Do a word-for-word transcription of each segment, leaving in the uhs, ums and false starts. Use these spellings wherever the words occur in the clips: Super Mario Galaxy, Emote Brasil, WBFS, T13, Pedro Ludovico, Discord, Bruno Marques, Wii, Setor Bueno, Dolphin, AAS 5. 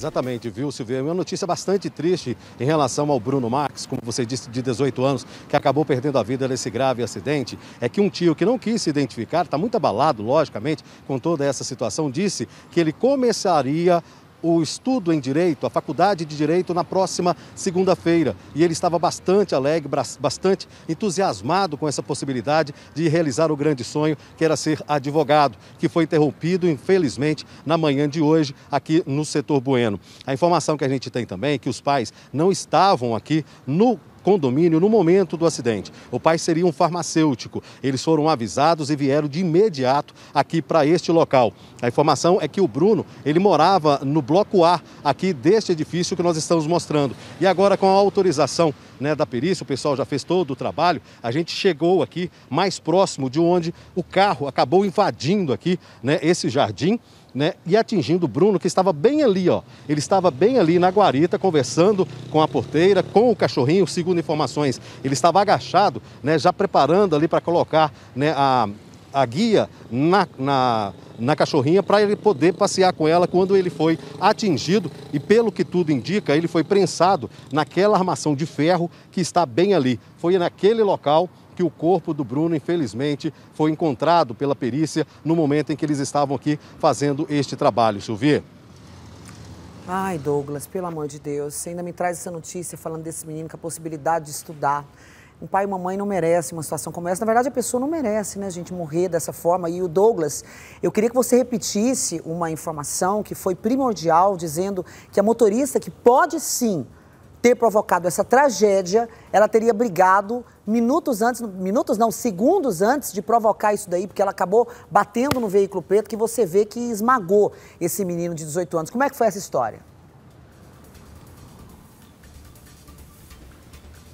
Exatamente, viu, Silveira? Uma notícia bastante triste em relação ao Bruno Marques, como você disse, de dezoito anos, que acabou perdendo a vida nesse grave acidente, é que um tio que não quis se identificar, está muito abalado, logicamente, com toda essa situação, disse que ele começaria o estudo em Direito, a Faculdade de Direito, na próxima segunda-feira. E ele estava bastante alegre, bastante entusiasmado com essa possibilidade de realizar o grande sonho, que era ser advogado, que foi interrompido, infelizmente, na manhã de hoje, aqui no Setor Bueno. A informação que a gente tem também é que os pais não estavam aqui no condomínio no momento do acidente. O pai seria um farmacêutico. Eles foram avisados e vieram de imediato aqui para este local. A informação é que o Bruno, ele morava no bloco A aqui deste edifício que nós estamos mostrando. E agora, com a autorização, né, da perícia, o pessoal já fez todo o trabalho, a gente chegou aqui mais próximo de onde o carro acabou invadindo aqui, né, esse jardim, né, e atingindo o Bruno, que estava bem ali, ó. Ele estava bem ali na guarita, conversando com a porteira, com o cachorrinho, segundo informações. Ele estava agachado, né, já preparando ali para colocar, né, a, a guia na, na, na cachorrinha para ele poder passear com ela quando ele foi atingido. E pelo que tudo indica, ele foi prensado naquela armação de ferro que está bem ali. Foi naquele local que o corpo do Bruno, infelizmente, foi encontrado pela perícia no momento em que eles estavam aqui fazendo este trabalho. Silvia? Ai, Douglas, pelo amor de Deus, você ainda me traz essa notícia falando desse menino com a possibilidade de estudar. Um pai e uma mãe não merecem uma situação como essa. Na verdade, a pessoa não merece, né, gente, morrer dessa forma. E o Douglas, eu queria que você repetisse uma informação que foi primordial, dizendo que a motorista, que pode sim ter provocado essa tragédia, ela teria brigado minutos antes, minutos não, segundos antes de provocar isso daí, porque ela acabou batendo no veículo preto, que você vê que esmagou esse menino de dezoito anos. Como é que foi essa história?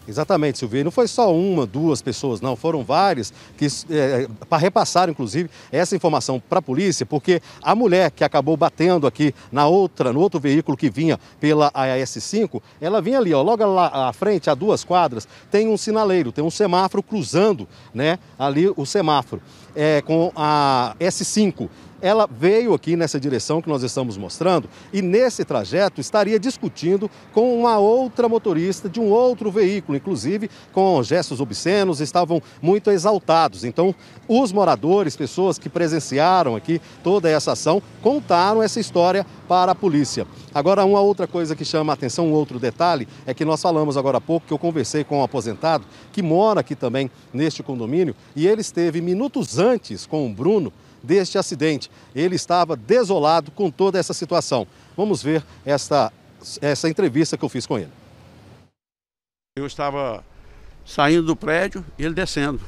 Exatamente, Silvia. Não foi só uma, duas pessoas, não. Foram várias que é, repassaram, inclusive, essa informação para a polícia, porque a mulher que acabou batendo aqui na outra, no outro veículo que vinha pela A A S cinco, ela vinha ali, ó, logo lá à frente, a duas quadras, tem um sinaleiro, tem um semáforo cruzando, né, ali o semáforo é, com a S cinco. Ela veio aqui nessa direção que nós estamos mostrando e nesse trajeto estaria discutindo com uma outra motorista de um outro veículo, inclusive com gestos obscenos, estavam muito exaltados. Então, os moradores, pessoas que presenciaram aqui toda essa ação, contaram essa história para a polícia. Agora, uma outra coisa que chama a atenção, um outro detalhe, é que nós falamos agora há pouco, que eu conversei com um aposentado que mora aqui também neste condomínio e ele esteve minutos antes com o Bruno deste acidente. Ele estava desolado com toda essa situação. Vamos ver essa, essa entrevista que eu fiz com ele. Eu estava saindo do prédio e ele descendo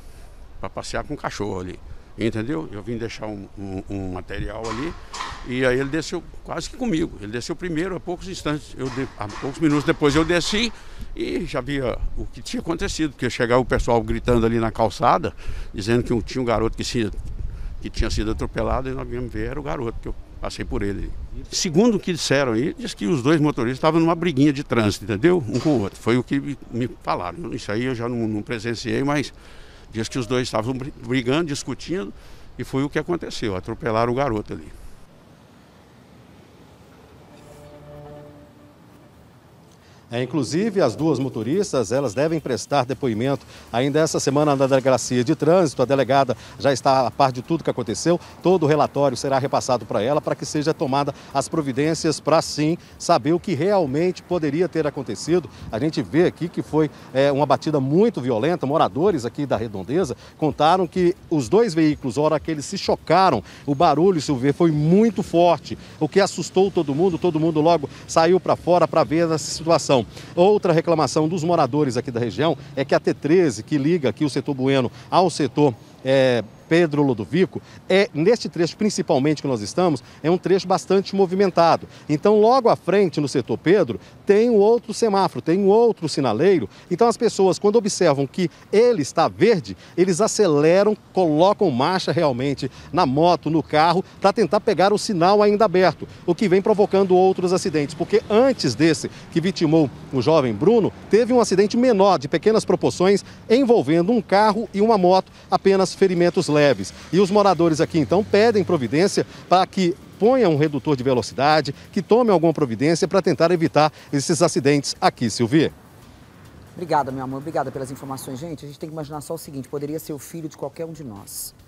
para passear com o cachorro ali, entendeu? Eu vim deixar um, um, um material ali e aí ele desceu quase que comigo. Ele desceu primeiro, a poucos instantes, eu, a poucos minutos depois eu desci e já via o que tinha acontecido, porque chegava o pessoal gritando ali na calçada, dizendo que tinha um garoto que se... que tinha sido atropelado e nós viemos ver, era o garoto, que eu passei por ele. Segundo o que disseram aí, diz que os dois motoristas estavam numa briguinha de trânsito, entendeu? Um com o outro, foi o que me falaram. Isso aí eu já não, não presenciei, mas diz que os dois estavam brigando, discutindo e foi o que aconteceu, atropelaram o garoto ali. É, inclusive, as duas motoristas, elas devem prestar depoimento ainda essa semana na Delegacia de Trânsito. A delegada já está a par de tudo que aconteceu. Todo o relatório será repassado para ela para que seja tomada as providências para, sim, saber o que realmente poderia ter acontecido. A gente vê aqui que foi é, uma batida muito violenta. Moradores aqui da Redondeza contaram que os dois veículos, a hora que eles se chocaram, o barulho, se vê, foi muito forte, o que assustou todo mundo. Todo mundo logo saiu para fora para ver essa situação. Outra reclamação dos moradores aqui da região é que a T treze, que liga aqui o Setor Bueno ao setor é, Pedro Ludovico, é, neste trecho principalmente que nós estamos, é um trecho bastante movimentado. Então, logo à frente, no setor Pedro, tem um outro semáforo, tem um outro sinaleiro. Então, as pessoas, quando observam que ele está verde, eles aceleram, colocam marcha realmente na moto, no carro, para tentar pegar o sinal ainda aberto, o que vem provocando outros acidentes. Porque antes desse, que vitimou o jovem Bruno, teve um acidente menor, de pequenas proporções, envolvendo um carro e uma moto, apenas ferimentos leves. E os moradores aqui, então, pedem providência para que ponha um redutor de velocidade, que tome alguma providência para tentar evitar esses acidentes aqui, Silvia. Obrigada, meu amor. Obrigada pelas informações, gente. A gente tem que imaginar só o seguinte, poderia ser o filho de qualquer um de nós.